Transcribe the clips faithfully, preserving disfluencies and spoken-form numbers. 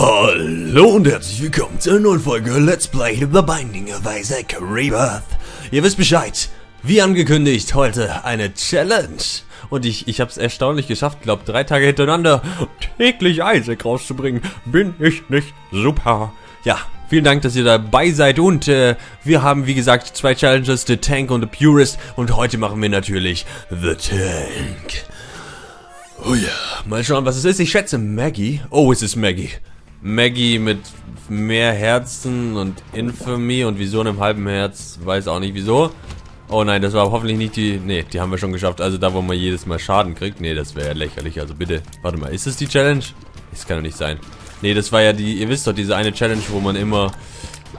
Hallo und herzlich willkommen zu einer neuen Folge Let's Play The Binding of Isaac Rebirth. Ihr wisst Bescheid, wie angekündigt, heute eine Challenge. Und ich, ich habe es erstaunlich geschafft, glaube drei Tage hintereinander täglich Isaac rauszubringen. Bin ich nicht super? Ja, vielen Dank, dass ihr dabei seid und äh, wir haben wie gesagt zwei Challenges, The Tank und The Purist. Und heute machen wir natürlich The Tank. Oh ja, yeah. Mal schauen, was es ist. Ich schätze Maggy. Oh, es ist Maggy. Maggy mit mehr Herzen und Infamy und Vision im halben Herz. Weiß auch nicht wieso. Oh nein, das war hoffentlich nicht die... Ne, die haben wir schon geschafft. Also da, wo man jedes Mal Schaden kriegt. Ne, das wäre ja lächerlich. Also bitte. Warte mal, ist das die Challenge? Das kann doch nicht sein. Ne, das war ja die... Ihr wisst doch, diese eine Challenge, wo man immer...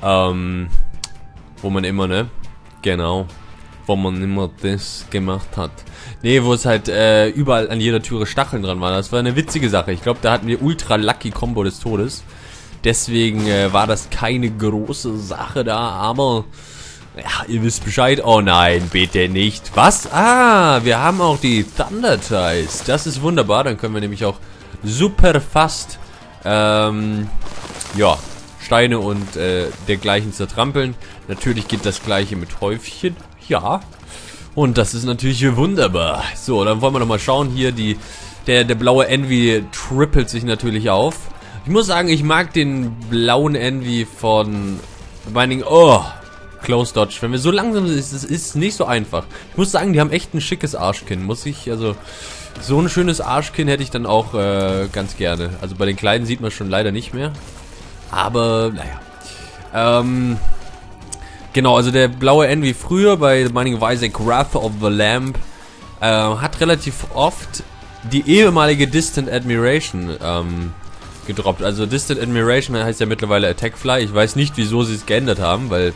Ähm... Wo man immer, ne? Genau. Wo man immer das gemacht hat. Ne, wo es halt äh, überall an jeder Türe Stacheln dran waren. Das war eine witzige Sache. Ich glaube, da hatten wir ultra lucky Combo des Todes. Deswegen äh, war das keine große Sache da, aber... Ja, ihr wisst Bescheid. Oh nein, bitte nicht. Was? Ah, wir haben auch die Thunder-Tice. Das ist wunderbar. Dann können wir nämlich auch super fast, ähm, ja, Steine und äh, dergleichen zertrampeln. Natürlich geht das gleiche mit Häufchen. Ja. Und das ist natürlich wunderbar. So, dann wollen wir nochmal schauen. Hier, die, der, der blaue Envy trippelt sich natürlich auf. Ich muss sagen, ich mag den blauen Envy von Binding... Oh, Close Dodge. Wenn wir so langsam sind, ist es nicht so einfach. Ich muss sagen, die haben echt ein schickes Arschkinn. Muss ich, also... So ein schönes Arschkinn hätte ich dann auch äh, ganz gerne. Also bei den Kleinen sieht man schon leider nicht mehr. Aber, naja. Ähm... Genau, also der blaue Envy früher bei The Binding of Isaac Wrath of the Lamb äh, hat relativ oft die ehemalige Distant Admiration ähm, gedroppt. Also Distant Admiration heißt ja mittlerweile Attack Fly. Ich weiß nicht, wieso sie es geändert haben, weil,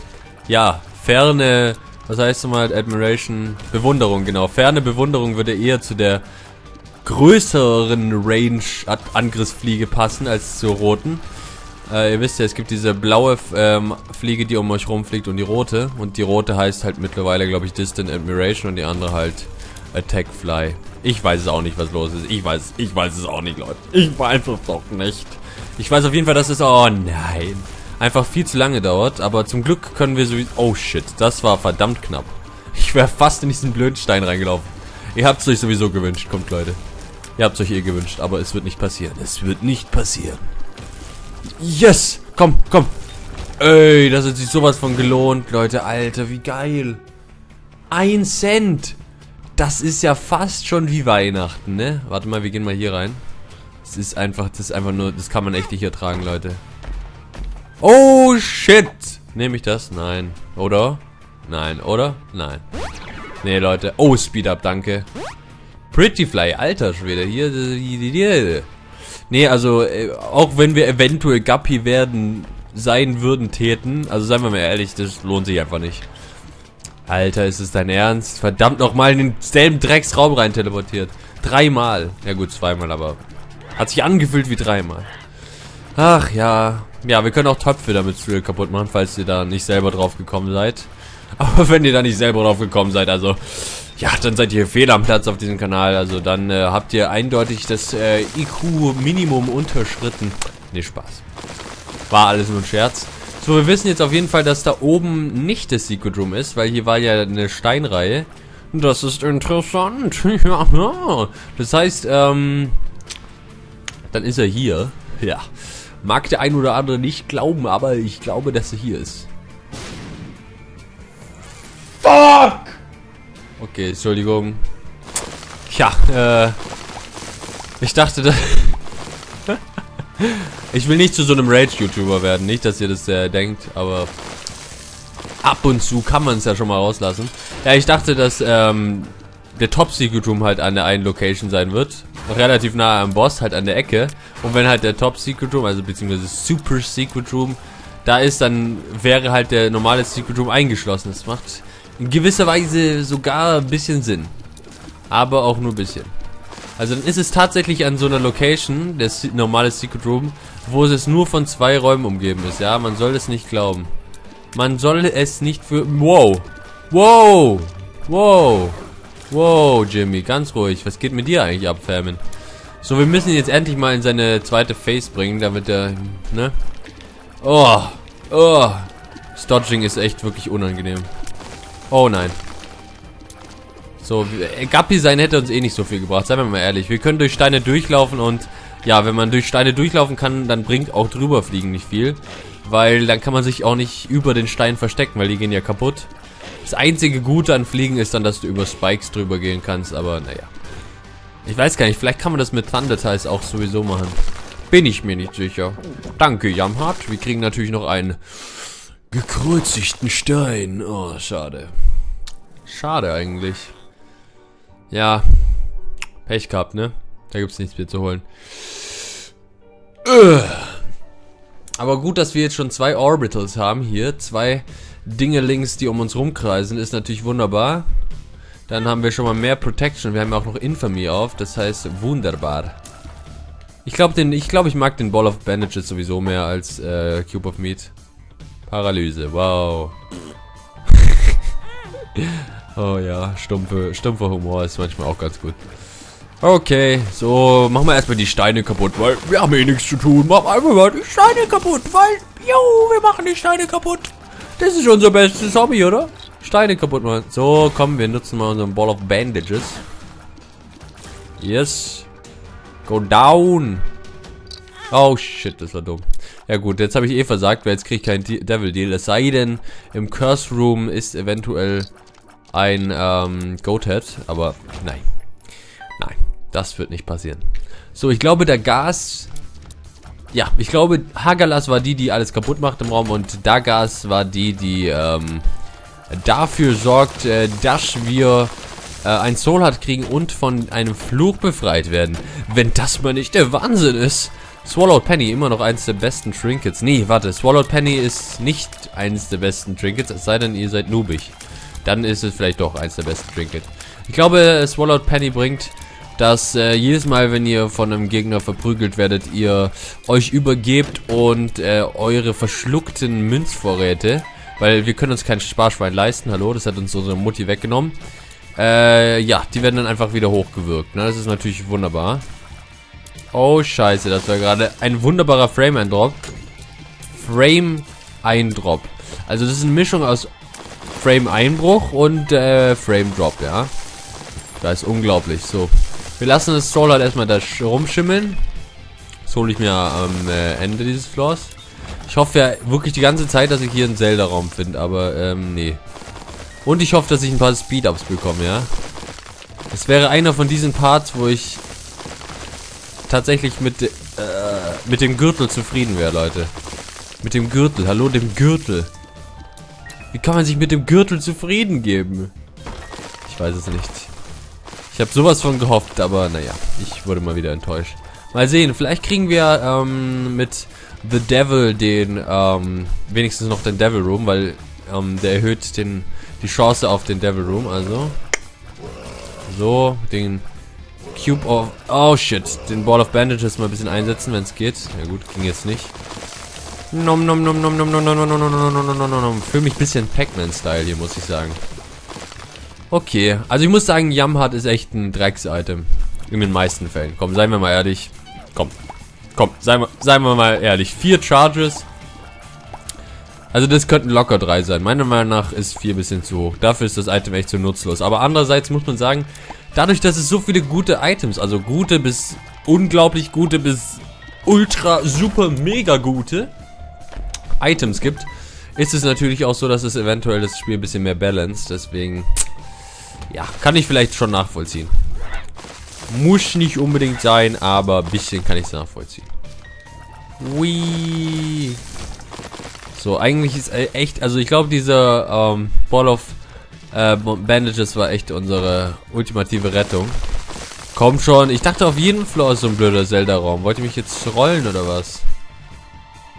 ja, ferne, was heißt nochmal Admiration? Bewunderung, genau. Ferne Bewunderung würde eher zu der größeren Range Angriffsfliege passen als zur roten. Uh, ihr wisst ja, es gibt diese blaue ähm, Fliege, die um euch rumfliegt und die rote. Und die rote heißt halt mittlerweile, glaube ich, Distant Admiration und die andere halt Attack Fly. Ich weiß es auch nicht, was los ist. Ich weiß, ich weiß es auch nicht, Leute. Ich weiß es auch nicht. Ich weiß auf jeden Fall, dass es, oh nein, einfach viel zu lange dauert. Aber zum Glück können wir so... Oh shit, das war verdammt knapp. Ich wäre fast in diesen blöden Stein reingelaufen. Ihr habt es euch sowieso gewünscht, kommt Leute. Ihr habt es euch eh gewünscht, aber es wird nicht passieren. Es wird nicht passieren. Yes! Komm, komm! Ey, das hat sich sowas von gelohnt, Leute. Alter, wie geil! Ein Cent! Das ist ja fast schon wie Weihnachten, ne? Warte mal, wir gehen mal hier rein. Das ist einfach, das ist einfach nur, das kann man echt nicht ertragen, Leute. Oh, shit! Nehme ich das? Nein. Oder? Nein, oder? Nein. Nee, Leute. Oh, Speed Up, danke. Pretty Fly, alter Schwede. Hier, hier, hier. Nee, also, äh, auch wenn wir eventuell Guppy werden, sein würden, täten, also seien wir mal ehrlich, das lohnt sich einfach nicht. Alter, ist es dein Ernst? Verdammt nochmal in denselben Drecksraum rein teleportiert. Dreimal. Ja gut, zweimal, aber hat sich angefühlt wie dreimal. Ach ja. Ja, wir können auch Töpfe damit kaputt machen, falls ihr da nicht selber drauf gekommen seid. Aber wenn ihr da nicht selber drauf gekommen seid, also... Ja, dann seid ihr fehl am Platz auf diesem Kanal. Also dann äh, habt ihr eindeutig das äh, I Q-Minimum unterschritten. Nee, Spaß. War alles nur ein Scherz. So, wir wissen jetzt auf jeden Fall, dass da oben nicht das Secret Room ist, weil hier war ja eine Steinreihe. Das ist interessant. Ja, das heißt, ähm... Dann ist er hier. Ja. Mag der ein oder andere nicht glauben, aber ich glaube, dass er hier ist. Fuck! Okay, Entschuldigung. Tja, äh... Ich dachte, dass... ich will nicht zu so einem Rage-YouTuber werden. Nicht, dass ihr das äh, denkt, aber... Ab und zu kann man es ja schon mal rauslassen. Ja, ich dachte, dass, ähm... der Top-Secret-Room halt an der einen Location sein wird. Relativ nah am Boss, halt an der Ecke. Und wenn halt der Top-Secret-Room, also beziehungsweise Super-Secret-Room, da ist, dann wäre halt der normale Secret-Room eingeschlossen. Das macht... in gewisser Weise sogar ein bisschen Sinn. Aber auch nur ein bisschen. Also dann ist es tatsächlich an so einer Location, das normale Secret Room, wo es nur von zwei Räumen umgeben ist. Ja, man soll es nicht glauben. Man soll es nicht für... Wow. Wow. Wow. Wow, Jimmy. Ganz ruhig. Was geht mit dir eigentlich ab, Famine? So, wir müssen ihn jetzt endlich mal in seine zweite Phase bringen, damit er, ne? Oh, oh. Das Dodging ist echt wirklich unangenehm. Oh nein. So, Guppy sein hätte uns eh nicht so viel gebracht, seien wir mal ehrlich. Wir können durch Steine durchlaufen und, ja, wenn man durch Steine durchlaufen kann, dann bringt auch drüberfliegen nicht viel. Weil dann kann man sich auch nicht über den Stein verstecken, weil die gehen ja kaputt. Das einzige Gute an Fliegen ist dann, dass du über Spikes drüber gehen kannst, aber naja. Ich weiß gar nicht, vielleicht kann man das mit Thunder-Tice auch sowieso machen. Bin ich mir nicht sicher. Danke, Yum Heart. Wir kriegen natürlich noch einen gekreuzigten Stein. Oh, schade. Schade eigentlich. Ja, Pech gehabt, ne? Da gibt's nichts mehr zu holen. Aber gut, dass wir jetzt schon zwei Orbitals haben hier. Zwei Dinge links, die um uns rumkreisen, ist natürlich wunderbar. Dann haben wir schon mal mehr Protection. Wir haben auch noch Infamy auf, das heißt wunderbar. Ich glaube, ich, glaub, ich mag den Ball of Bandages sowieso mehr als äh, Cube of Meat. Paralyse, wow. Oh ja, stumpfe, stumpfer Humor ist manchmal auch ganz gut. Okay, so, machen wir erstmal die Steine kaputt, weil wir haben eh nichts zu tun. Machen einfach mal die Steine kaputt, weil, jo, wir machen die Steine kaputt. Das ist unser bestes Hobby, oder? Steine kaputt machen. So, komm, wir nutzen mal unseren Ball of Bandages. Yes. Go down. Oh, shit, das war dumm. Ja gut, jetzt habe ich eh versagt, weil jetzt kriege ich keinen Devil Deal. Es sei denn, im Curse Room ist eventuell ein ähm, Goat Head, aber nein. Nein, das wird nicht passieren. So, ich glaube, Dagaz... Ja, ich glaube, Hagalaz war die, die alles kaputt macht im Raum, und Dagaz war die, die ähm, dafür sorgt, äh, dass wir äh, ein Soul Heart kriegen und von einem Fluch befreit werden. Wenn das mal nicht der Wahnsinn ist. Swallowed Penny, immer noch eins der besten Trinkets. Nee, warte, Swallowed Penny ist nicht eins der besten Trinkets, es sei denn, ihr seid noobig. Dann ist es vielleicht doch eins der besten Trinkets. Ich glaube, Swallowed Penny bringt... dass äh, jedes Mal, wenn ihr von einem Gegner verprügelt werdet, ihr euch übergebt und äh, eure verschluckten Münzvorräte, weil wir können uns kein Sparschwein leisten, hallo, das hat uns unsere Mutti weggenommen, äh, ja, die werden dann einfach wieder hochgewirkt, ne? Das ist natürlich wunderbar. Oh, scheiße, das war gerade ein wunderbarer Frame-Eindrop. Frame-Eindrop. Also das ist eine Mischung aus Frame-Einbruch und äh, Frame-Drop, ja. Das ist unglaublich, so. Wir lassen das Soul halt erstmal da rumschimmeln. Das hole ich mir am äh, Ende dieses Floors. Ich hoffe ja wirklich die ganze Zeit, dass ich hier einen Zelda-Raum finde, aber ähm, nee. Und ich hoffe, dass ich ein paar Speed-Ups bekomme, ja. Es wäre einer von diesen Parts, wo ich tatsächlich mit, äh, mit dem Gürtel zufrieden wäre, Leute. Mit dem Gürtel, hallo, dem Gürtel. Wie kann man sich mit dem Gürtel zufrieden geben? Ich weiß es nicht. Ich habe sowas von gehofft, aber naja, ich wurde mal wieder enttäuscht. Mal sehen, vielleicht kriegen wir ähm, mit The Devil den, ähm, wenigstens noch den Devil Room, weil ähm, der erhöht den, die Chance auf den Devil Room, also. So, den Cube of, oh shit, den Ball of Bandages mal ein bisschen einsetzen, wenn es geht. Ja gut, ging jetzt nicht. Nom nom nom nom nom nom nom nom nom nom nom nom nom nom. Fühle mich ein bisschen Pac-Man-Style hier, muss ich sagen. Okay, also ich muss sagen, Yum Heart ist echt ein Drecks-Item. In den meisten Fällen. Komm, seien wir mal ehrlich. Komm, komm, seien wir, seien wir mal ehrlich. Vier Charges. Also das könnten locker drei sein. Meiner Meinung nach ist vier ein bisschen zu hoch. Dafür ist das Item echt zu nutzlos. Aber andererseits muss man sagen, dadurch, dass es so viele gute Items, also gute bis unglaublich gute bis ultra super mega gute Items gibt, ist es natürlich auch so, dass es eventuell das Spiel ein bisschen mehr balanced. Deswegen... ja, kann ich vielleicht schon nachvollziehen. Muss nicht unbedingt sein, aber ein bisschen kann ich es nachvollziehen. Ui. So, eigentlich ist echt, also ich glaube, dieser ähm, Ball of äh, Bandages war echt unsere ultimative Rettung. Komm schon, ich dachte auf jeden Floor ist so ein blöder Zelda-Raum. Wollt ihr mich jetzt rollen oder was?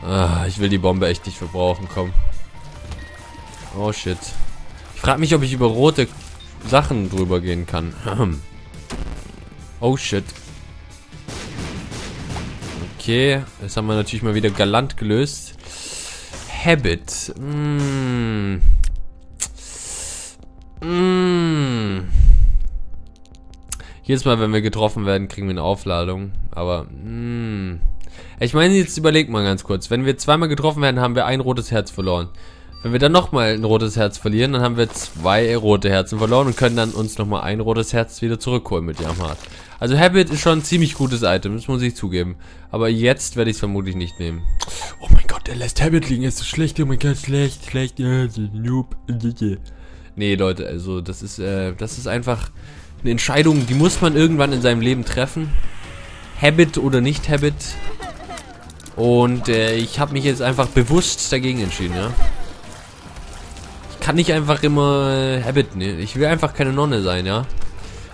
Ah, ich will die Bombe echt nicht verbrauchen, komm. Oh shit. Ich frage mich, ob ich über rote... Sachen drüber gehen kann. Oh shit. Okay, das haben wir natürlich mal wieder galant gelöst. Habit. Mm. Mm. Jedes Mal, wenn wir getroffen werden, kriegen wir eine Aufladung. Aber, mh. Ich meine, jetzt überlegt mal ganz kurz. Wenn wir zweimal getroffen werden, haben wir ein rotes Herz verloren. Wenn wir dann nochmal ein rotes Herz verlieren, dann haben wir zwei rote Herzen verloren und können dann uns nochmal ein rotes Herz wieder zurückholen mit Yum Heart. Also Habit ist schon ein ziemlich gutes Item, das muss ich zugeben. Aber jetzt werde ich es vermutlich nicht nehmen. Oh mein Gott, der lässt Habit liegen, ist so schlecht, oh mein Gott, schlecht, schlecht. Nee, Leute, also das ist, äh, das ist einfach eine Entscheidung, die muss man irgendwann in seinem Leben treffen. Habit oder nicht Habit. Und äh, ich habe mich jetzt einfach bewusst dagegen entschieden, ja. Kann ich einfach immer Habit nehmen. Ich will einfach keine Nonne sein, ja.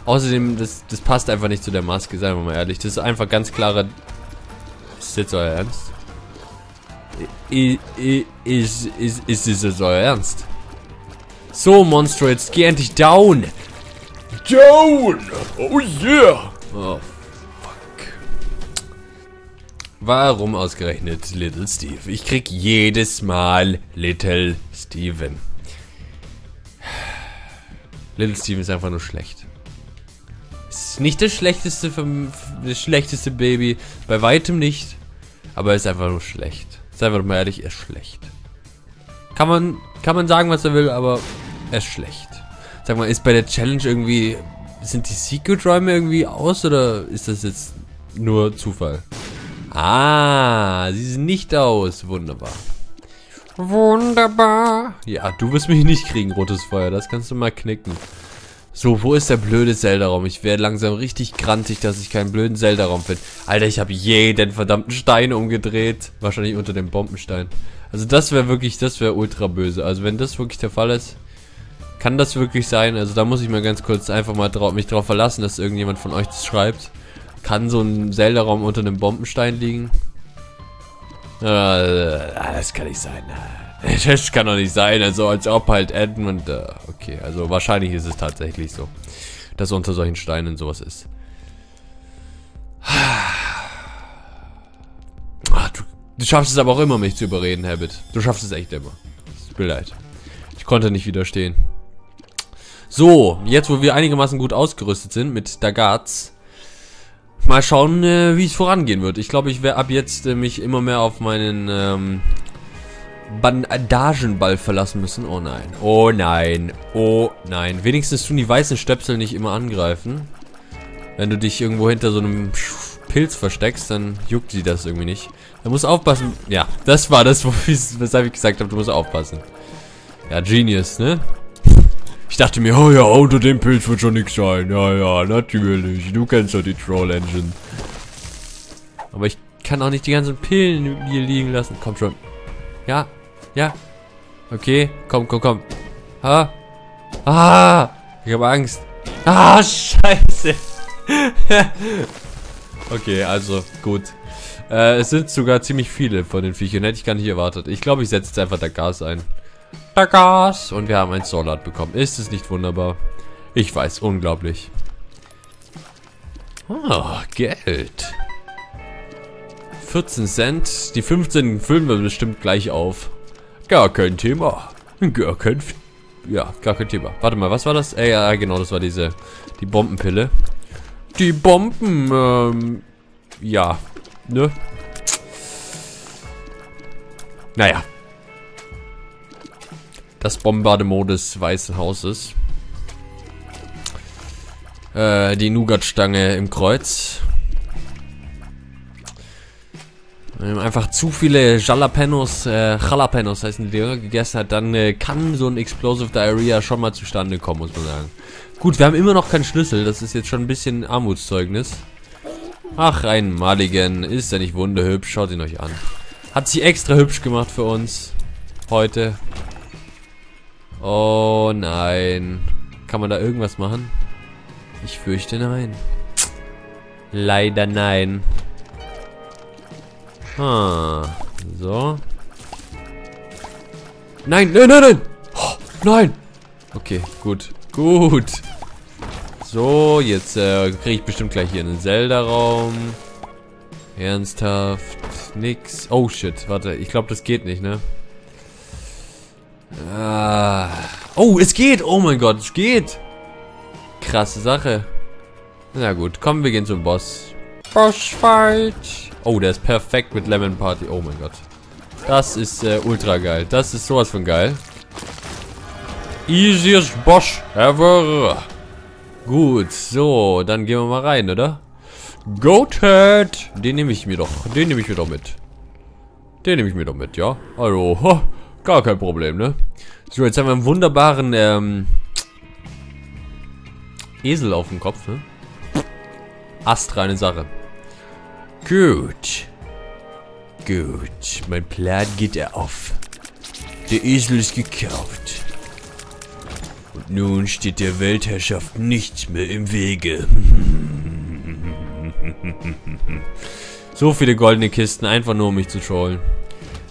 Außerdem, das, das passt einfach nicht zu der Maske, seien wir mal ehrlich. Das ist einfach ganz klarer... Ist das euer Ernst? Ist, ist, ist, ist, ist das euer Ernst? So, Monstro, jetzt geh endlich down! Down! Oh yeah! Oh, fuck. Warum ausgerechnet Little Steve? Ich krieg jedes Mal Little Steven. Little Steven ist einfach nur schlecht. Ist nicht das schlechteste, das schlechteste Baby, bei weitem nicht, aber ist einfach nur schlecht. Ist einfach mal ehrlich, er ist schlecht. Kann man, kann man sagen, was er will, aber er ist schlecht. Sag mal, ist bei der Challenge irgendwie, sind die Secret-Räume irgendwie aus oder ist das jetzt nur Zufall? Ah, sie sind nicht aus, wunderbar. Wunderbar. Ja, du wirst mich nicht kriegen, rotes Feuer. Das kannst du mal knicken. So, wo ist der blöde Zelda-Raum? Ich werde langsam richtig grantig, dass ich keinen blöden Zelda-Raum finde. Alter, ich habe jeden verdammten Stein umgedreht. Wahrscheinlich unter dem Bombenstein. Also das wäre wirklich, das wäre ultra böse. Also wenn das wirklich der Fall ist, kann das wirklich sein. Also da muss ich mal ganz kurz einfach mal drauf, mich drauf verlassen, dass irgendjemand von euch das schreibt. Kann so ein Zelda-Raum unter einem Bombenstein liegen? Das kann nicht sein. Das kann doch nicht sein. Also als ob halt Edmund... Okay, also wahrscheinlich ist es tatsächlich so, dass unter solchen Steinen sowas ist. Ach, du, du schaffst es aber auch immer, mich zu überreden, Habit. Du schaffst es echt immer. Tut mir leid. Ich konnte nicht widerstehen. So, jetzt wo wir einigermaßen gut ausgerüstet sind mit Dagaz... Mal schauen, äh, wie es vorangehen wird. Ich glaube, ich werde ab jetzt äh, mich immer mehr auf meinen ähm, Bandagenball verlassen müssen. Oh nein, oh nein, oh nein. Wenigstens tun die weißen Stöpsel nicht immer angreifen. Wenn du dich irgendwo hinter so einem Pilz versteckst, dann juckt sie das irgendwie nicht. Du musst aufpassen. Ja, das war das, weshalb ich gesagt habe, du musst aufpassen. Ja, Genius, ne? Ich dachte mir, oh ja, unter dem Pilz wird schon nichts sein. Ja, ja, natürlich. Du kennst ja die Troll-Engine. Aber ich kann auch nicht die ganzen Pillen hier liegen lassen. Komm schon. Ja, ja. Okay, komm, komm, komm. Ha. Ah. Ich habe Angst. Ah, scheiße. Okay, also, gut. Äh, es sind sogar ziemlich viele von den Viechern. Hätte ich gar nicht erwartet. Ich glaube, ich setze jetzt einfach Dagaz ein. Dagaz! Und wir haben ein Swallowed bekommen. Ist es nicht wunderbar? Ich weiß, unglaublich. Ah, Geld. vierzehn Cent. Die fünfzehn füllen wir bestimmt gleich auf. Gar kein Thema. Gar kein... Ja, gar kein Thema. Warte mal, was war das? Äh, ja, genau, das war diese... Die Bombenpille. Die Bomben, ähm... Ja. Ne? Naja. Das Bombardement des Weißen Hauses. Äh, die Nougat-Stange im Kreuz. Wenn man einfach zu viele Jalapenos, äh, Jalapenos heißen die Dinger, gegessen hat, dann äh, kann so ein Explosive Diarrhea schon mal zustande kommen, muss man sagen. Gut, wir haben immer noch keinen Schlüssel, das ist jetzt schon ein bisschen Armutszeugnis. Ach, ein Mulligan, ist ja nicht wunderhübsch, schaut ihn euch an. Hat sie extra hübsch gemacht für uns, heute. Oh nein. Kann man da irgendwas machen? Ich fürchte nein. Leider nein. Ah, so. Nein, nein, nein, nein. Oh, nein. Okay, gut. Gut. So, jetzt äh, kriege ich bestimmt gleich hier einen Zelda-Raum. Ernsthaft. Nix. Oh shit, warte. Ich glaube, das geht nicht, ne? Ah. Oh, es geht! Oh mein Gott, es geht! Krasse Sache. Na gut, komm, wir gehen zum Boss. Bossfight. Oh, der ist perfekt mit Lemon Party. Oh mein Gott. Das ist äh, ultra geil. Das ist sowas von geil. Easiest Boss ever. Gut, so, dann gehen wir mal rein, oder? Goat Head. Den nehme ich mir doch. Den nehme ich mir doch mit. Den nehme ich mir doch mit, ja. Also, ho, gar kein Problem, ne? So, jetzt haben wir einen wunderbaren ähm, Esel auf dem Kopf, ne? Astreine Sache. Gut. Gut. Mein Plan geht er auf. Der Esel ist gekauft. Und nun steht der Weltherrschaft nichts mehr im Wege. So viele goldene Kisten, einfach nur um mich zu trollen.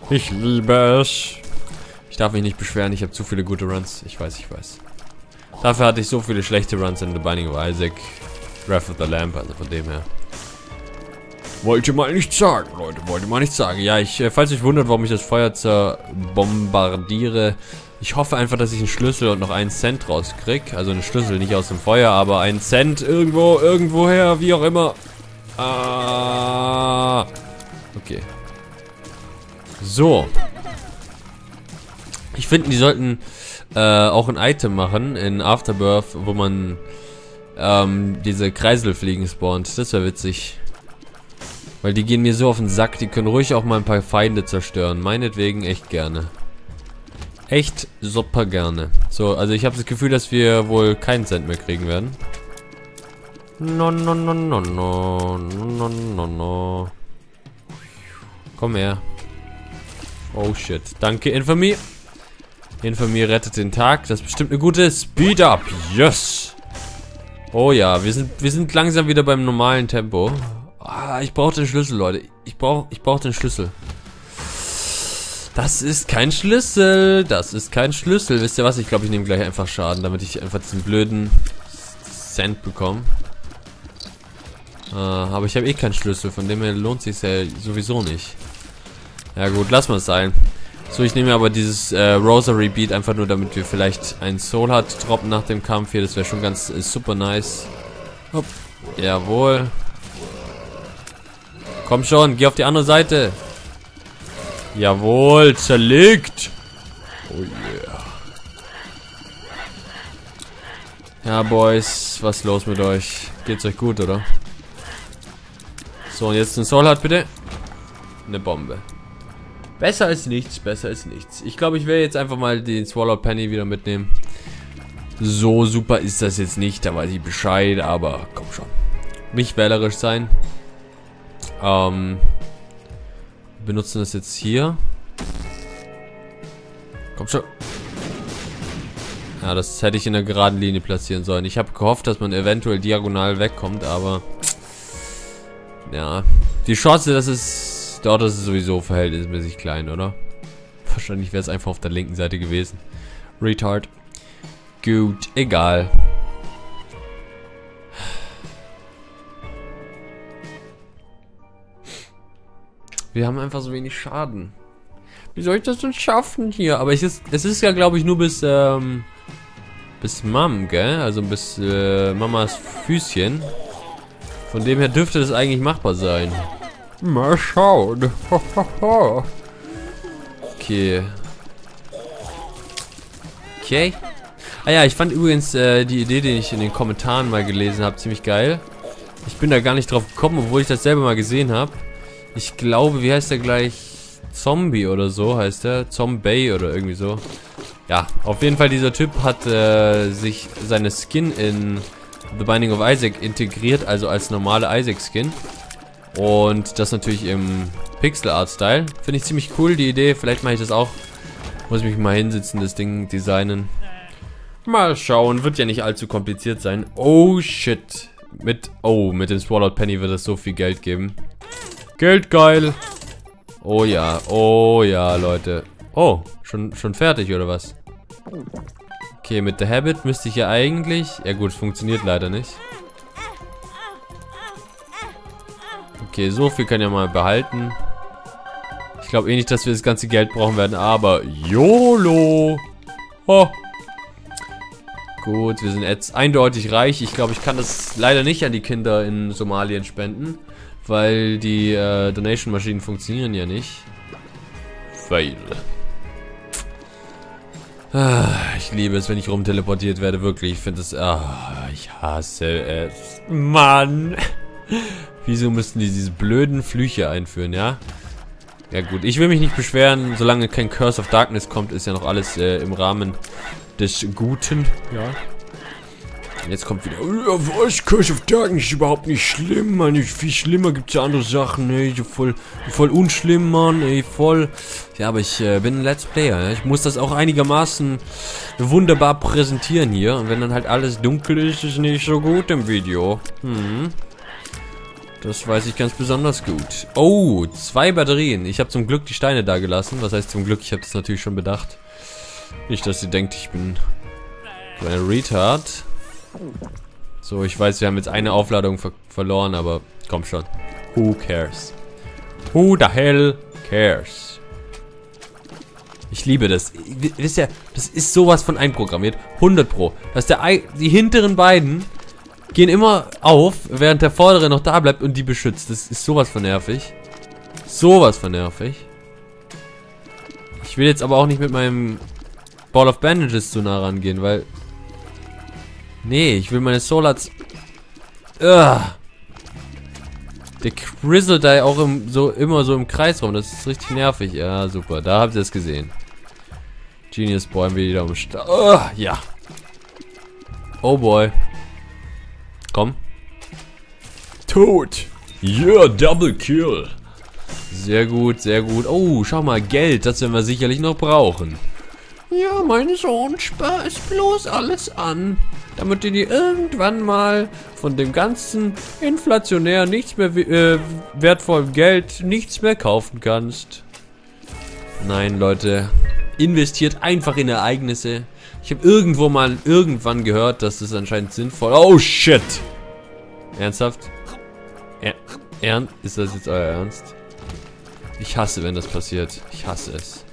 Ich liebe es. Ich darf mich nicht beschweren, ich habe zu viele gute Runs. Ich weiß, ich weiß. Dafür hatte ich so viele schlechte Runs in The Binding of Isaac. Wrath of the Lamb, also von dem her. Wollte mal nicht sagen, Leute, wollte mal nicht sagen. Ja, ich, falls euch wundert, warum ich das Feuer zerbombardiere. Ich hoffe einfach, dass ich einen Schlüssel und noch einen Cent rauskrieg. Also einen Schlüssel, nicht aus dem Feuer, aber einen Cent irgendwo, irgendwoher, wie auch immer. Ah, okay. So. Ich finde, die sollten äh, auch ein Item machen in Afterbirth, wo man ähm, diese Kreiselfliegen spawnt. Das wäre witzig. Weil die gehen mir so auf den Sack. Die können ruhig auch mal ein paar Feinde zerstören. Meinetwegen echt gerne. Echt super gerne. So, also ich habe das Gefühl, dass wir wohl keinen Cent mehr kriegen werden. No, no, no, no, no, no, no, no. Komm her. Oh shit. Danke, Infamy. Infamy rettet den Tag. Das ist bestimmt eine gute Speed-Up. Yes. Oh ja, wir sind, wir sind langsam wieder beim normalen Tempo. Ah, ich brauche den Schlüssel, Leute. Ich brauche ich brauch den Schlüssel. Das ist kein Schlüssel. Das ist kein Schlüssel. Wisst ihr was? Ich glaube, ich nehme gleich einfach Schaden, damit ich einfach diesen blöden Cent bekomme. Uh, aber ich habe eh keinen Schlüssel, von dem her lohnt sich ja sowieso nicht. Ja gut, lass mal es sein. So, ich nehme aber dieses äh, Rosary Beat einfach nur, damit wir vielleicht ein Soul Heart droppen nach dem Kampf hier. Das wäre schon ganz äh, super nice. Hopp. Jawohl. Komm schon, geh auf die andere Seite. Jawohl, zerlegt. Oh yeah. Ja, Boys, was ist los mit euch? Geht's euch gut, oder? So, und jetzt ein Soul Heart, bitte. Eine Bombe. Besser als nichts, besser als nichts. Ich glaube, ich werde jetzt einfach mal den Swallowed Penny wieder mitnehmen. So super ist das jetzt nicht, da weiß ich Bescheid, aber komm schon. Nicht wählerisch sein. Ähm, wir benutzen das jetzt hier. Komm schon. Ja, das hätte ich in der geraden Linie platzieren sollen. Ich habe gehofft, dass man eventuell diagonal wegkommt, aber... Ja, die Chance, dass es dort ist, sowieso verhältnismäßig klein, oder? Wahrscheinlich wäre es einfach auf der linken Seite gewesen. Retard. Gut, egal. Wir haben einfach so wenig Schaden. Wie soll ich das denn schaffen hier? Aber ich ist, es ist ja, glaube ich, nur bis, ähm, bis Mom, gell? Also bis äh, Mamas Füßchen. Von dem her dürfte das eigentlich machbar sein. Mal schauen. Okay. Okay. Ah ja, ich fand übrigens äh, die Idee, die ich in den Kommentaren mal gelesen habe, ziemlich geil. Ich bin da gar nicht drauf gekommen, obwohl ich das selber mal gesehen habe. Ich glaube, wie heißt der gleich? Zombie oder so heißt der. Zombie oder irgendwie so. Ja, auf jeden Fall dieser Typ hat äh, sich seine Skin in The Binding of Isaac integriert, also als normale Isaac-Skin. Und das natürlich im Pixel-Art-Style. Finde ich ziemlich cool, die Idee. Vielleicht mache ich das auch. Muss ich mich mal hinsitzen, das Ding designen. Mal schauen, wird ja nicht allzu kompliziert sein. Oh, shit. Mit, oh, mit dem Swallowed Penny wird das so viel Geld geben. Geld geil. Oh ja, oh ja, Leute. Oh, schon, schon fertig, oder was? Okay, mit der Habit müsste ich ja eigentlich... Ja gut, es funktioniert leider nicht. Okay, so viel kann ja mal behalten. Ich glaube eh nicht, dass wir das ganze Geld brauchen werden, aber YOLO! Oh. Gut, wir sind jetzt eindeutig reich. Ich glaube, ich kann das leider nicht an die Kinder in Somalien spenden, weil die äh, Donation-Maschinen funktionieren ja nicht. Fail. Ah, ich liebe es, wenn ich rumteleportiert werde, wirklich. Ich finde es... Ah, ich hasse es. Mann! Wieso müssen die diese blöden Flüche einführen, ja? Ja gut, ich will mich nicht beschweren. Solange kein Curse of Darkness kommt, ist ja noch alles äh, im Rahmen des Guten. Ja. Und jetzt kommt wieder... Oh, was? Curse of Darkness ist überhaupt nicht schlimm, Mann. Viel schlimmer gibt's ja andere Sachen, ey. Voll, voll unschlimm, Mann. Ey, voll... Ja, aber ich äh, bin ein Let's Player. Ja. Ich muss das auch einigermaßen wunderbar präsentieren hier. Und wenn dann halt alles dunkel ist, ist nicht so gut im Video. Hm. Das weiß ich ganz besonders gut. Oh, zwei Batterien. Ich habe zum Glück die Steine da gelassen. Was heißt zum Glück? Ich habe das natürlich schon bedacht. Nicht, dass sie denkt, ich bin ein Retard. So, ich weiß, wir haben jetzt eine Aufladung ver verloren, aber komm schon. Who cares? Who the hell cares? Ich liebe das. Wisst ihr, das ist sowas von einprogrammiert. hundert Pro. Dass der Ei die hinteren beiden gehen immer auf, während der vordere noch da bleibt und die beschützt. Das ist sowas von nervig. Sowas von nervig. Ich will jetzt aber auch nicht mit meinem Ball of Bandages zu nah rangehen, weil... Nee, ich will meine Solats... Ugh. Der Crizzle da auch im, so, immer so im Kreis rum. Das ist richtig nervig. Ja, super. Da habt ihr es gesehen. Genius Boy haben wir wieder am Start. Ugh, ja. Oh boy. Komm. Tot. Yeah, double kill. Sehr gut, sehr gut. Oh, schau mal, Geld. Das werden wir sicherlich noch brauchen. Ja, mein Sohn, spar es bloß alles an, damit du dir irgendwann mal von dem ganzen inflationär nichts mehr äh, wertvollem Geld nichts mehr kaufen kannst. Nein, Leute. Investiert einfach in Ereignisse. Ich habe irgendwo mal irgendwann gehört, dass das anscheinend sinnvoll... Oh, shit! Ernsthaft? Er Ernst? Ist das jetzt euer Ernst? Ich hasse, wenn das passiert. Ich hasse es.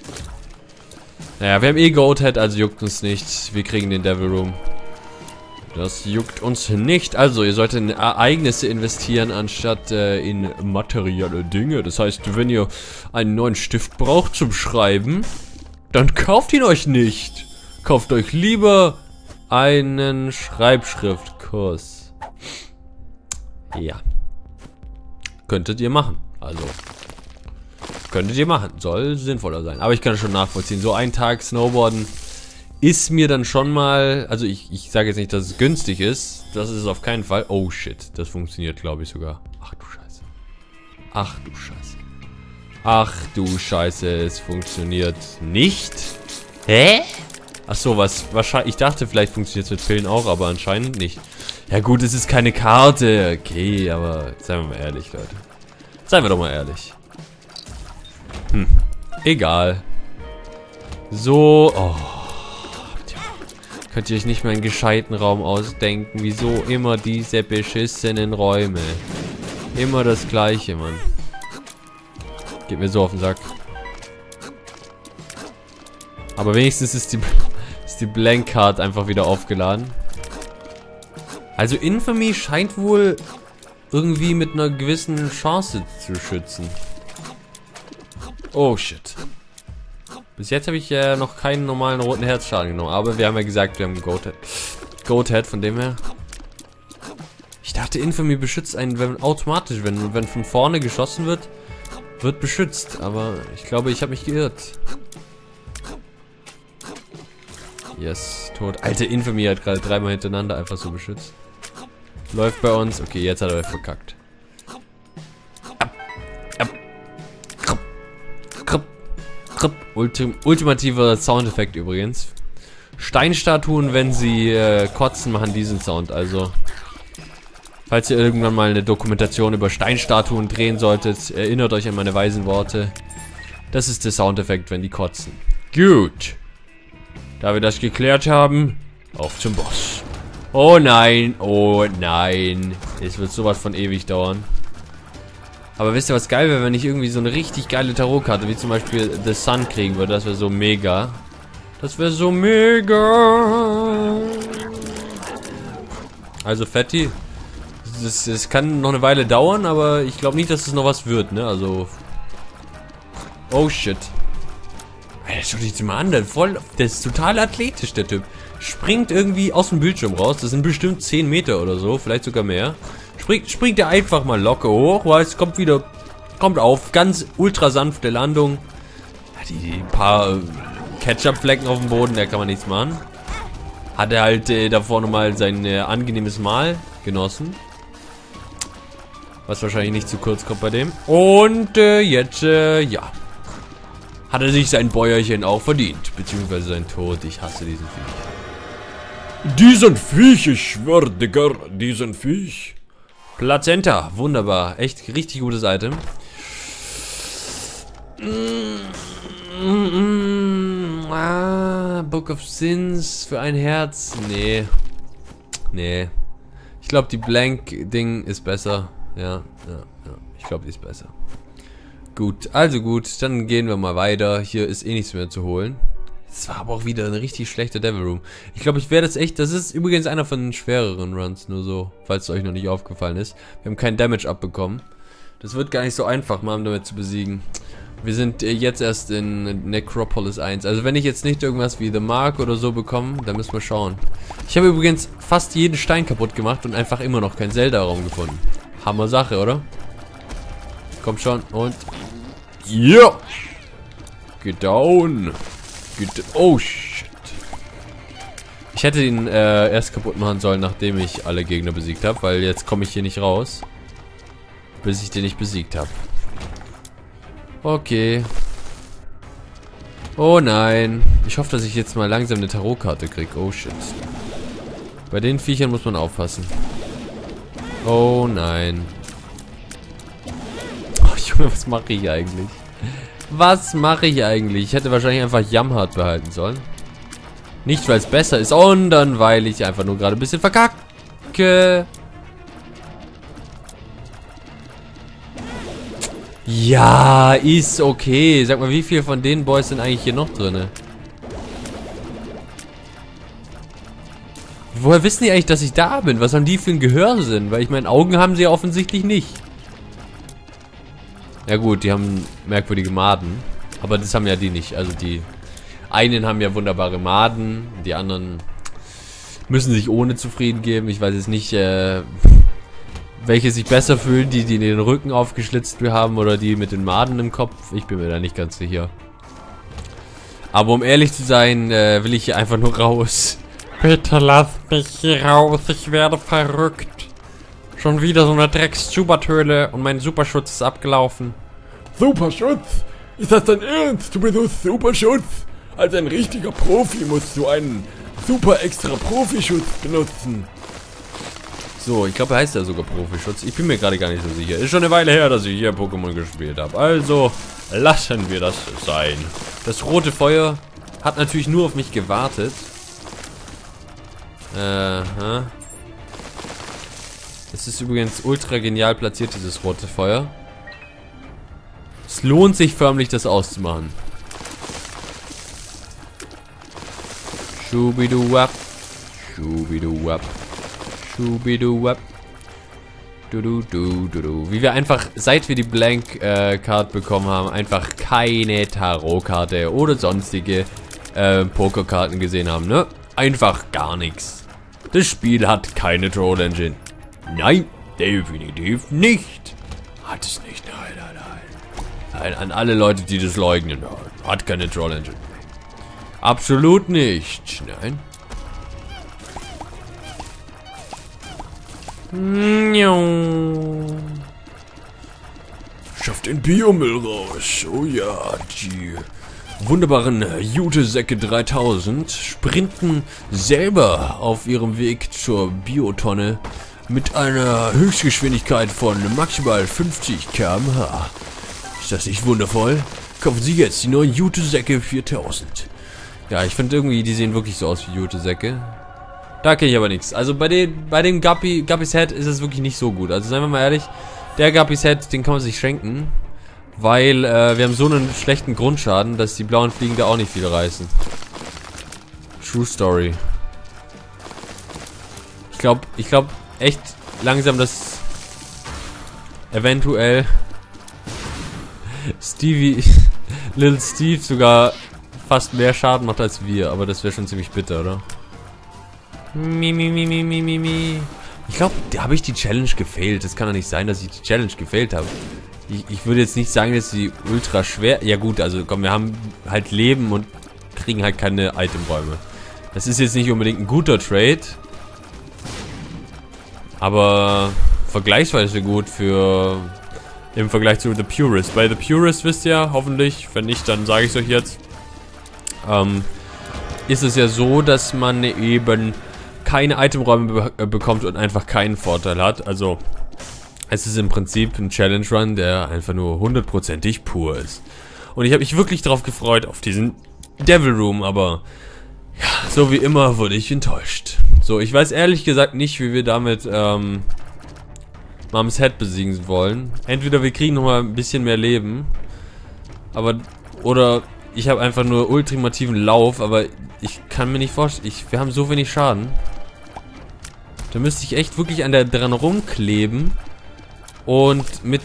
Naja, wir haben eh Goat Head, also juckt uns nicht. Wir kriegen den Devil Room. Das juckt uns nicht. Also, ihr solltet in Ereignisse investieren, anstatt äh, in materielle Dinge. Das heißt, wenn ihr einen neuen Stift braucht zum Schreiben, dann kauft ihn euch nicht. Kauft euch lieber einen Schreibschriftkurs. Ja. Könntet ihr machen. Also. Könntet ihr machen. Soll sinnvoller sein. Aber ich kann das schon nachvollziehen. So ein Tag Snowboarden ist mir dann schon mal... Also ich, ich sage jetzt nicht, dass es günstig ist. Das ist es auf keinen Fall. Oh shit. Das funktioniert, glaube ich, sogar. Ach du Scheiße. Ach du Scheiße. Ach du Scheiße. Es funktioniert nicht. Hä? Ach so, was wahrscheinlich. Ich dachte, vielleicht funktioniert es mit Pillen auch, aber anscheinend nicht. Ja gut, es ist keine Karte. Okay, aber seien wir mal ehrlich, Leute. Seien wir doch mal ehrlich. Hm, egal. So, oh. Tja. Könnt ihr euch nicht mal einen gescheiten Raum ausdenken? Wieso immer diese beschissenen Räume? Immer das Gleiche, Mann. Geht mir so auf den Sack. Aber wenigstens ist die... die Blank Card einfach wieder aufgeladen. Also Infamy scheint wohl irgendwie mit einer gewissen Chance zu schützen. Oh shit. Bis jetzt habe ich äh, noch keinen normalen roten Herzschaden genommen, aber wir haben ja gesagt, wir haben Goat Head. Goat Head, von dem her. Ich dachte, Infamy beschützt einen wenn, automatisch, wenn, wenn von vorne geschossen wird, wird beschützt, aber ich glaube, ich habe mich geirrt. Yes, tot. Alte Infamy hat gerade dreimal hintereinander einfach so beschützt. Läuft bei uns. Okay, jetzt hat er verkackt. Ab, ab, krupp, krupp, krupp. Ultim, ultimativer Soundeffekt übrigens. Steinstatuen, wenn sie äh, kotzen, machen diesen Sound. Also, falls ihr irgendwann mal eine Dokumentation über Steinstatuen drehen solltet, erinnert euch an meine weisen Worte. Das ist der Soundeffekt, wenn die kotzen. Gut. Da wir das geklärt haben, auf zum Boss. Oh nein, oh nein. Es wird sowas von ewig dauern. Aber wisst ihr, was geil wäre, wenn ich irgendwie so eine richtig geile Tarotkarte, wie zum Beispiel The Sun, kriegen würde? Das wäre so mega. Das wäre so mega. Also Fatty, das, das kann noch eine Weile dauern, aber ich glaube nicht, dass es das noch was wird, ne? Also. Oh shit. Alter, schau dich mal an, der, voll, der ist total athletisch, der Typ. Springt irgendwie aus dem Bildschirm raus, das sind bestimmt zehn Meter oder so, vielleicht sogar mehr. Springt, springt er einfach mal locker hoch, weil es kommt wieder, kommt auf, ganz ultra sanfte Landung. Hat die paar Ketchup-Flecken auf dem Boden, da kann man nichts machen. Hat er halt äh, davor nochmal sein äh, angenehmes Mahl genossen. Was wahrscheinlich nicht zu kurz kommt bei dem. Und äh, jetzt, äh, ja. Hat er sich sein Bäuerchen auch verdient. Beziehungsweise sein Tod. Ich hasse diesen Viech. Diesen Viech, ich schwör, Digger. Diesen Viech. Plazenta. Wunderbar. Echt richtig gutes Item. Mm, mm, mm, ah, Book of Sins für ein Herz. Nee. Nee. Ich glaube, die Blank-Ding ist besser. Ja, ja, ja. Ich glaube, die ist besser. Gut, also gut, dann gehen wir mal weiter. Hier ist eh nichts mehr zu holen. Es war aber auch wieder ein richtig schlechter Devil Room. Ich glaube, ich werde das echt... Das ist übrigens einer von den schwereren Runs, nur so, falls es euch noch nicht aufgefallen ist. Wir haben keinen Damage abbekommen. Das wird gar nicht so einfach, Mom damit zu besiegen. Wir sind jetzt erst in Necropolis eins. Also wenn ich jetzt nicht irgendwas wie The Mark oder so bekomme, dann müssen wir schauen. Ich habe übrigens fast jeden Stein kaputt gemacht und einfach immer noch keinen Zelda-Raum gefunden. Hammer Sache, oder? Kommt schon und... Ja! Yeah. Get down! Get... Oh, shit! Ich hätte ihn äh, erst kaputt machen sollen, nachdem ich alle Gegner besiegt habe, weil jetzt komme ich hier nicht raus. Bis ich den nicht besiegt habe. Okay. Oh nein. Ich hoffe, dass ich jetzt mal langsam eine Tarotkarte kriege. Oh, shit. Bei den Viechern muss man aufpassen. Oh nein. Was mache ich eigentlich? Was mache ich eigentlich? Ich hätte wahrscheinlich einfach Yum Heart behalten sollen. Nicht, weil es besser ist, sondern weil ich einfach nur gerade ein bisschen verkacke. Ja, ist okay. Sag mal, wie viel von den Boys sind eigentlich hier noch drin? Woher wissen die eigentlich, dass ich da bin? Was haben die für ein Gehörsinn? Weil ich meine, Augen haben sie ja offensichtlich nicht. Ja gut, die haben merkwürdige Maden. Aber das haben ja die nicht. Also die einen haben ja wunderbare Maden. Die anderen müssen sich ohne zufrieden geben. Ich weiß jetzt nicht, äh, welche sich besser fühlen. Die, die den Rücken aufgeschlitzt haben oder die mit den Maden im Kopf. Ich bin mir da nicht ganz sicher. Aber um ehrlich zu sein, äh, will ich hier einfach nur raus. Bitte lasst mich hier raus. Ich werde verrückt. Schon wieder so eine Drecks-Zubathöhle und mein Superschutz ist abgelaufen. Superschutz? Ist das dein Ernst? Du bist so Superschutz? Als ein richtiger Profi musst du einen super extra Profischutz benutzen. So, ich glaube, er heißt ja sogar Profischutz. Ich bin mir gerade gar nicht so sicher. Ist schon eine Weile her, dass ich hier Pokémon gespielt habe. Also, lassen wir das sein. Das rote Feuer hat natürlich nur auf mich gewartet. Äh, hä? Es ist übrigens ultra genial platziert, dieses rote Feuer. Es lohnt sich förmlich, das auszumachen. Schubiduwap. Schubiduwap. Schubiduwap. Du, du, du, du, du. Wie wir einfach, seit wir die Blank äh, Card bekommen haben, einfach keine Tarotkarte oder sonstige äh, Pokerkarten gesehen haben, ne? Einfach gar nichts. Das Spiel hat keine Troll Engine. Nein, definitiv nicht. Hat es nicht, nein, nein, nein. Nein, an alle Leute, die das leugnen. Hat keine Troll Engine. Absolut nicht, nein. Schafft den Biomüll raus. Oh ja, die wunderbaren Jutesäcke dreitausend sprinten selber auf ihrem Weg zur Biotonne. Mit einer Höchstgeschwindigkeit von maximal fünfzig Kilometer pro Stunde. Ist das nicht wundervoll? Kaufen Sie jetzt die neuen Jute-Säcke viertausend. Ja, ich finde irgendwie, die sehen wirklich so aus wie Jute-Säcke. Da kenne ich aber nichts. Also bei, den, bei dem Guppy, Guppy's Head ist es wirklich nicht so gut. Also seien wir mal ehrlich, der Guppy's Head, den kann man sich schenken. Weil äh, wir haben so einen schlechten Grundschaden, dass die blauen Fliegen da auch nicht viel reißen. True Story. Ich glaube, ich glaube echt langsam, dass eventuell Stevie, Little Steve sogar fast mehr Schaden macht als wir, aber das wäre schon ziemlich bitter, oder? Mi, mi, mi, mi, mi, mi. Ich glaube, da habe ich die Challenge gefailt. Das kann doch nicht sein, dass ich die Challenge gefailt habe. Ich, ich würde jetzt nicht sagen, dass sie ultra schwer... Ja gut, also komm, wir haben halt Leben und kriegen halt keine Itemräume. Das ist jetzt nicht unbedingt ein guter Trade. Aber vergleichsweise gut für... Im Vergleich zu The Purist. Bei The Purist wisst ihr hoffentlich, wenn nicht, dann sage ich es euch jetzt. Ähm, ist es ja so, dass man eben keine Itemräume be bekommt und einfach keinen Vorteil hat. Also, es ist im Prinzip ein Challenge Run, der einfach nur hundertprozentig pur ist. Und ich habe mich wirklich drauf gefreut, auf diesen Devil Room, aber ja, so wie immer wurde ich enttäuscht. So, ich weiß ehrlich gesagt nicht, wie wir damit, ähm, Mom's Head besiegen wollen. Entweder wir kriegen nochmal ein bisschen mehr Leben, aber, oder ich habe einfach nur ultimativen Lauf, aber ich kann mir nicht vorstellen, ich, wir haben so wenig Schaden. Da müsste ich echt wirklich an der dran rumkleben und mit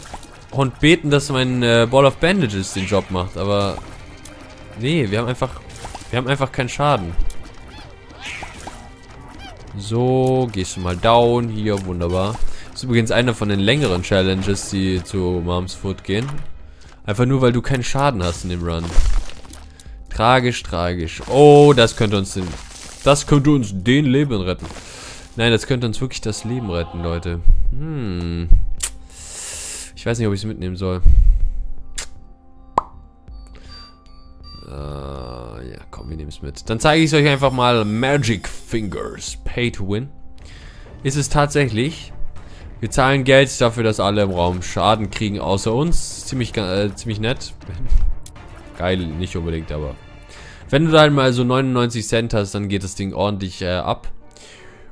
und beten, dass mein äh, Ball of Bandages den Job macht, aber nee, wir haben einfach wir haben einfach keinen Schaden. So, gehst du mal down hier, wunderbar. Das ist übrigens einer von den längeren Challenges, die zu Mom's Foot gehen. Einfach nur, weil du keinen Schaden hast in dem Run. Tragisch, tragisch. Oh, das könnte uns den... Das könnte uns den Leben retten. Nein, das könnte uns wirklich das Leben retten, Leute. Hm. Ich weiß nicht, ob ich es mitnehmen soll. Äh, ja, komm, wir nehmen es mit. Dann zeige ich es euch einfach mal. Magic Fingers. Pay to win. Ist es tatsächlich... Wir zahlen Geld dafür, dass alle im Raum Schaden kriegen, außer uns. Ziemlich, äh, ziemlich nett. Geil, nicht unbedingt, aber... Wenn du dann mal so neunundneunzig Cent hast, dann geht das Ding ordentlich äh, ab.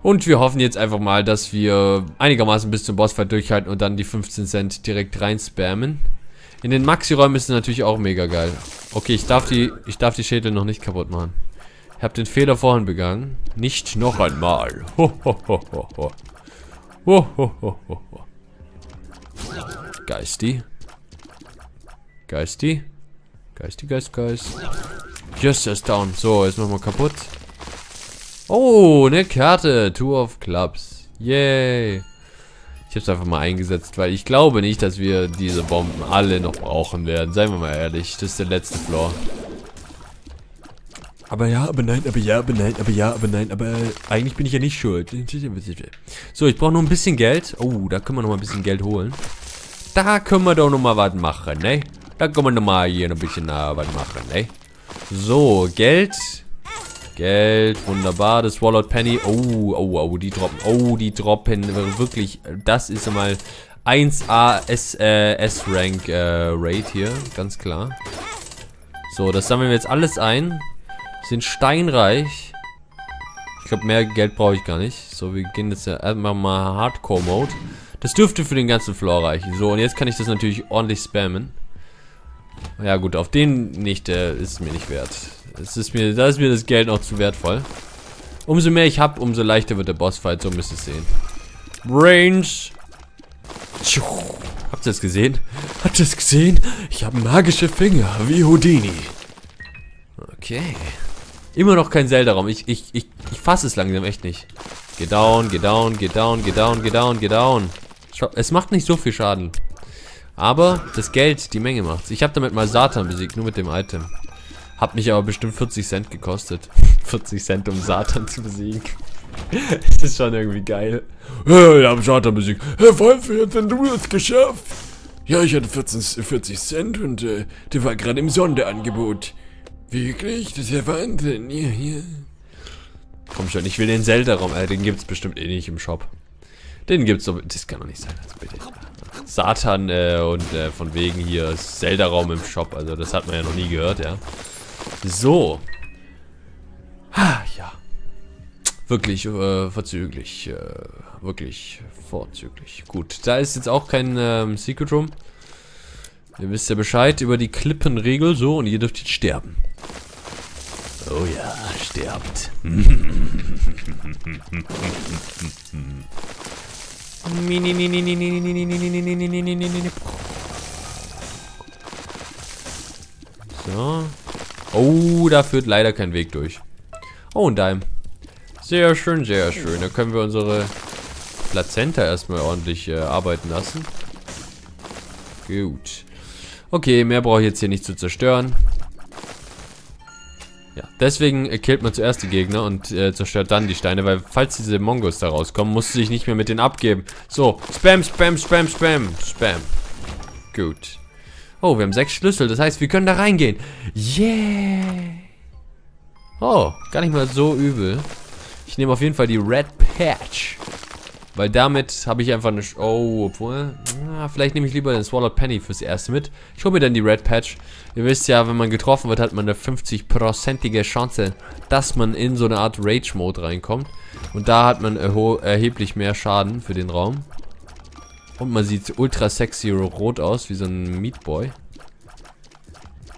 Und wir hoffen jetzt einfach mal, dass wir einigermaßen bis zum Bossfight durchhalten und dann die fünfzehn Cent direkt rein spammen. In den Maxi-Räumen ist es natürlich auch mega geil. Okay, ich darf die, ich darf die Schädel noch nicht kaputt machen. Ich habe den Fehler vorhin begangen. Nicht noch einmal. Ho, ho, ho, ho, ho. Ho, ho, ho, ho, ho. Geisti. Geisti. Geisti, Geist, Geist. Just us down. So, jetzt nochmal kaputt. Oh, eine Karte. Two of Clubs. Yay. Ich hab's einfach mal eingesetzt, weil ich glaube nicht, dass wir diese Bomben alle noch brauchen werden. Seien wir mal ehrlich. Das ist der letzte Floor. Aber ja, aber nein, aber ja, aber nein, aber ja, aber nein, aber eigentlich bin ich ja nicht schuld. So, ich brauche nur ein bisschen Geld. Oh, da können wir noch mal ein bisschen Geld holen. Da können wir doch noch mal was machen, ne? Da können wir noch mal hier ein bisschen uh, was machen, ne? So, Geld. Geld, wunderbar. Das Swallowed Penny. Oh, oh, oh, die droppen. Oh, die droppen. Wirklich, das ist einmal eins A S-Rank äh, äh, Raid hier, ganz klar. So, das sammeln wir jetzt alles ein. Sind steinreich. Ich glaube, mehr Geld brauche ich gar nicht. So, wir gehen jetzt einfach mal Hardcore-Mode. Das dürfte für den ganzen Floor reichen. So, und jetzt kann ich das natürlich ordentlich spammen. Ja gut, auf den nicht, äh, ist es mir nicht wert. Es ist mir, da ist mir das Geld noch zu wertvoll. Umso mehr ich habe, umso leichter wird der Bossfight. So müsst ihr es sehen. Range. Habt ihr das gesehen? Habt ihr das gesehen? Ich habe magische Finger, wie Houdini. Okay. Immer noch kein Zelda-Raum. Ich, ich, ich, ich fasse es langsam echt nicht. Geh down, geh down, geh down, geh down, geh down, geh down. Es macht nicht so viel Schaden. Aber das Geld, die Menge macht's. Ich habe damit mal Satan besiegt, nur mit dem Item. Hat mich aber bestimmt vierzig Cent gekostet. vierzig Cent, um Satan zu besiegen. Das ist schon irgendwie geil. Hey, ich hab Satan besiegt. Herr Wolf, wie hast denn du das geschafft? Ja, ich hatte vierzig Cent und äh, der war gerade im Sonderangebot. Wirklich? Das ist ja Wahnsinn. Hier, hier. Komm schon, ich will den Zelda-Raum. Alter, den gibt's bestimmt eh nicht im Shop. Den gibt's so... Das kann doch nicht sein. Also bitte. Satan äh, und äh, von wegen hier Zelda-Raum im Shop. Also das hat man ja noch nie gehört, ja. So. Ha, ja. Wirklich äh, vorzüglich. Äh, wirklich vorzüglich. Gut, da ist jetzt auch kein ähm, Secret Room. Ihr wisst ja Bescheid über die Klippenregel, so, und ihr dürft jetzt sterben. Oh ja, stirbt. So. Oh, da führt leider kein Weg durch. Oh, ein Dime. Sehr schön, sehr schön. Da können wir unsere Plazenta erstmal ordentlich äh, arbeiten lassen. Gut. Okay, mehr brauche ich jetzt hier nicht zu zerstören. Ja, deswegen äh, killt man zuerst die Gegner und äh, zerstört dann die Steine, weil falls diese Mongos da rauskommen, musst du dich nicht mehr mit denen abgeben. So, Spam, Spam, Spam, Spam, Spam. Gut. Oh, wir haben sechs Schlüssel, das heißt, wir können da reingehen. Yeah! Oh, gar nicht mal so übel. Ich nehme auf jeden Fall die Rad Patch. Weil damit habe ich einfach eine... Sch oh, obwohl... Na, vielleicht nehme ich lieber den Swallowed Penny fürs Erste mit. Ich hole mir dann die Rad Patch. Ihr wisst ja, wenn man getroffen wird, hat man eine fünfzig prozentige Chance, dass man in so eine Art Rage-Mode reinkommt. Und da hat man erheblich mehr Schaden für den Raum. Und man sieht ultra sexy rot aus, wie so ein Meat Boy.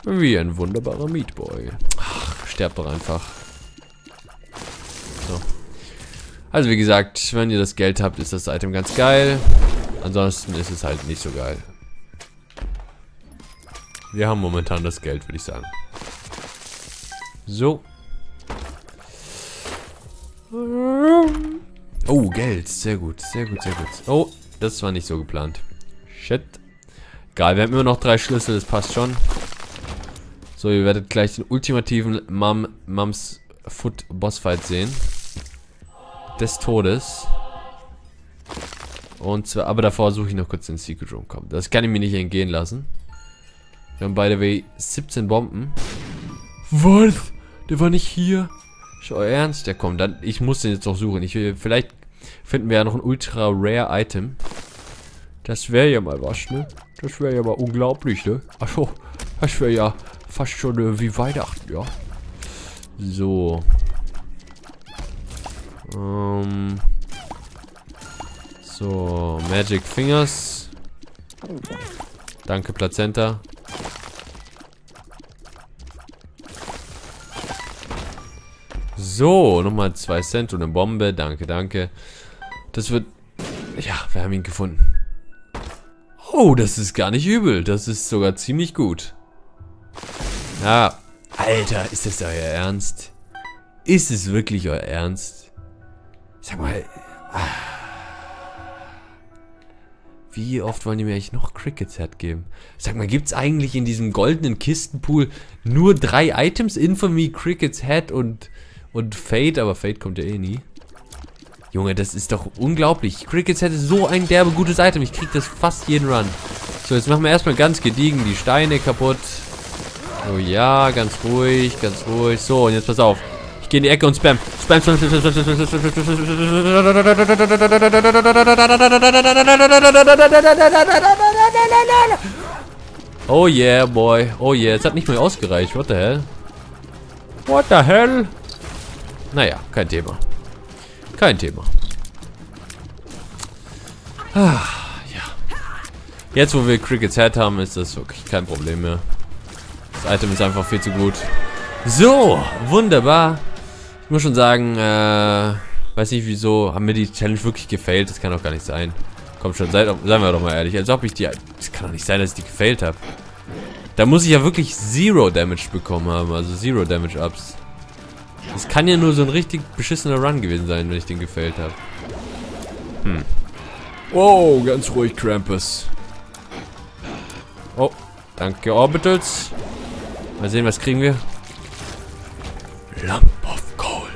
Wie ein wunderbarer Meat Boy. Ach, sterbt doch einfach. So. Also wie gesagt, wenn ihr das Geld habt, ist das Item ganz geil. Ansonsten ist es halt nicht so geil. Wir haben momentan das Geld, würde ich sagen. So. Oh, Geld. Sehr gut, sehr gut, sehr gut. Oh, das war nicht so geplant. Shit. Geil, wir haben immer noch drei Schlüssel, das passt schon. So, ihr werdet gleich den ultimativen Mom's Foot Bossfight sehen. Des Todes. Und zwar, aber davor suche ich noch kurz den Secret Room. Komm, das kann ich mir nicht entgehen lassen. Wir haben by the way siebzehn Bomben. Was? Der war nicht hier. Ist euer Ernst? Der kommt. Dann, ich muss den jetzt noch suchen. Ich, vielleicht finden wir ja noch ein ultra rare Item. Das wäre ja mal was, ne? Das wäre ja mal unglaublich, ne? Achso, das wäre ja fast schon äh, wie Weihnachten, ja. So. Um, so, Magic Fingers. Danke, Plazenta. So, nochmal zwei Cent und eine Bombe. Danke, danke. Das wird... Ja, wir haben ihn gefunden. Oh, das ist gar nicht übel. Das ist sogar ziemlich gut. Ja. Alter, ist das euer Ernst? Ist es wirklich euer Ernst? Sag mal, wie oft wollen die mir eigentlich noch Cricket's Hat geben? Sag mal, gibt's eigentlich in diesem goldenen Kistenpool nur drei Items? Infamy, Cricket's Hat und, und Fate, aber Fate kommt ja eh nie. Junge, das ist doch unglaublich. Cricket's Hat ist so ein derbe gutes Item. Ich krieg das fast jeden Run. So, jetzt machen wir erstmal ganz gediegen die Steine kaputt. Oh ja, ganz ruhig, ganz ruhig. So, und jetzt pass auf. Geh in die Ecke und spam. Spam, spam, spam, spam, spam, spam, spam, spam. Oh yeah, boy. Oh yeah, es hat nicht mehr ausgereicht. What the hell? What the hell? Naja, kein Thema. Kein Thema. Ah, ja. Jetzt, wo wir Cricket's Hat haben, ist das wirklich kein Problem mehr. Das Item ist einfach viel zu gut. So, wunderbar. Ich muss schon sagen, äh, weiß nicht wieso, haben mir die Challenge wirklich gefailt? Das kann doch gar nicht sein. Komm schon, seid, seien wir doch mal ehrlich. Als ob ich die... Das kann doch nicht sein, dass ich die gefailt habe. Da muss ich ja wirklich Zero Damage bekommen haben, also Zero Damage Ups. Das kann ja nur so ein richtig beschissener Run gewesen sein, wenn ich den gefailt habe. Hm. Wow, ganz ruhig, Krampus. Oh, danke, Orbitals. Mal sehen, was kriegen wir? Lamp of Coal.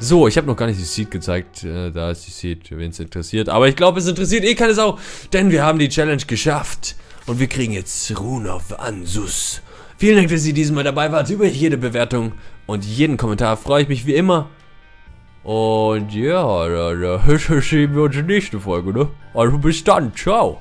So, ich habe noch gar nicht die Seed gezeigt. Äh, da ist die Seed, wen es interessiert. Aber ich glaube, es interessiert eh keine Sau. Denn wir haben die Challenge geschafft. Und wir kriegen jetzt Rune of Ansus. Vielen Dank, dass ihr diesmal dabei wart. Über jede Bewertung und jeden Kommentar freue ich mich wie immer. Und ja, da, da, da sehen wir uns in der nächsten Folge, ne? Also bis dann, ciao.